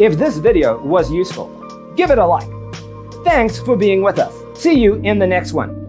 If this video was useful, give it a like. Thanks for being with us. See you in the next one.